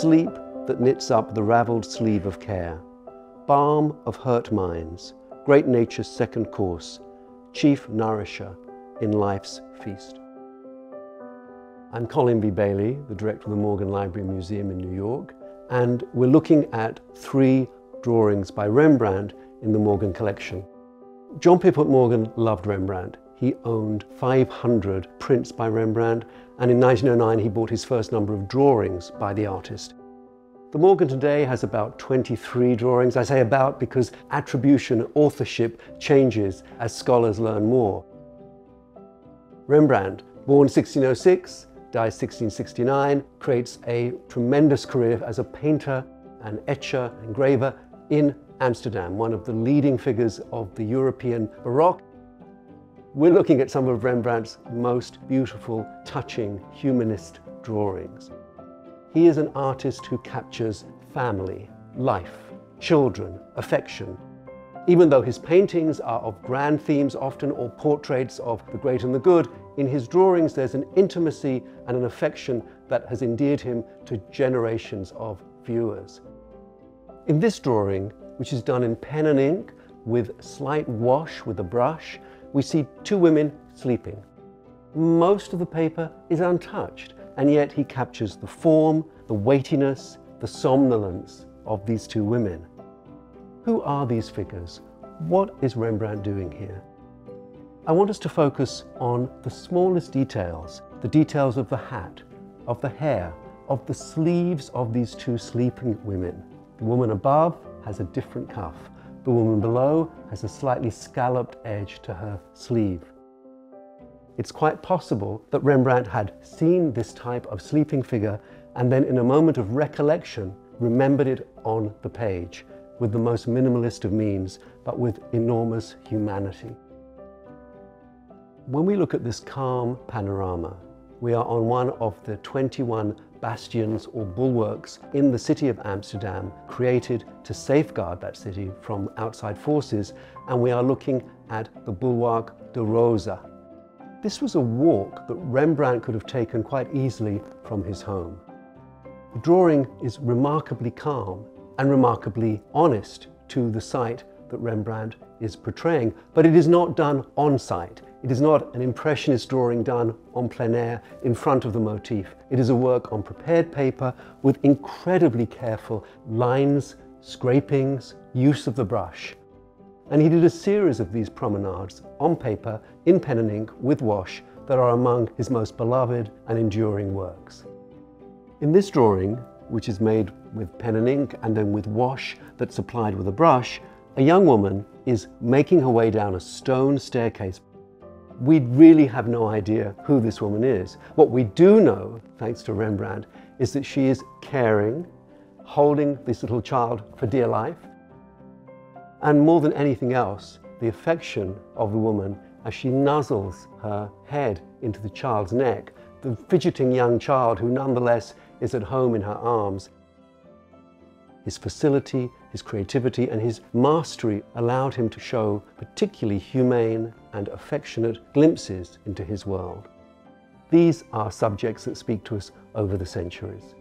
sleep that knits up the raveled sleeve of care, balm of hurt minds, great nature's second course, chief nourisher in life's feast. I'm Colin B. Bailey, the director of the Morgan Library Museum in New York, and we're looking at three drawings by Rembrandt in the Morgan collection. John Pierpont Morgan loved Rembrandt. He owned 500 prints by Rembrandt, and in 1909 he bought his first number of drawings by the artist. The Morgan today has about 23 drawings. I say about because attribution, authorship changes as scholars learn more. Rembrandt, born 1606, dies 1669, creates a tremendous career as a painter, an etcher, engraver in Amsterdam, one of the leading figures of the European Baroque. We're looking at some of Rembrandt's most beautiful, touching, humanist drawings. He is an artist who captures family, life, children, affection. Even though his paintings are of grand themes often, or portraits of the great and the good, in his drawings there's an intimacy and an affection that has endeared him to generations of viewers. In this drawing, which is done in pen and ink with slight wash with a brush, we see two women sleeping. Most of the paper is untouched, and yet he captures the form, the weightiness, the somnolence of these two women. Who are these figures? What is Rembrandt doing here? I want us to focus on the smallest details, the details of the hat, of the hair, of the sleeves of these two sleeping women. The woman above has a different cuff. The woman below has a slightly scalloped edge to her sleeve. It's quite possible that Rembrandt had seen this type of sleeping figure and then in a moment of recollection remembered it on the page with the most minimalist of means, but with enormous humanity. When we look at this calm panorama, we are on one of the 21 bastions or bulwarks in the city of Amsterdam, created to safeguard that city from outside forces, and we are looking at the Bulwark de Rosa. This was a walk that Rembrandt could have taken quite easily from his home. The drawing is remarkably calm and remarkably honest to the site that Rembrandt is portraying, but it is not done on site. It is not an impressionist drawing done en plein air in front of the motif. It is a work on prepared paper with incredibly careful lines, scrapings, use of the brush. And he did a series of these promenades on paper, in pen and ink, with wash, that are among his most beloved and enduring works. In this drawing, which is made with pen and ink and then with wash that's applied with a brush, a young woman is making her way down a stone staircase. We really have no idea who this woman is. What we do know, thanks to Rembrandt, is that she is caring, holding this little child for dear life, and more than anything else, the affection of the woman as she nuzzles her head into the child's neck, the fidgeting young child who nonetheless is at home in her arms. His facility, his creativity, and his mastery allowed him to show particularly humane and affectionate glimpses into his world. These are subjects that speak to us over the centuries.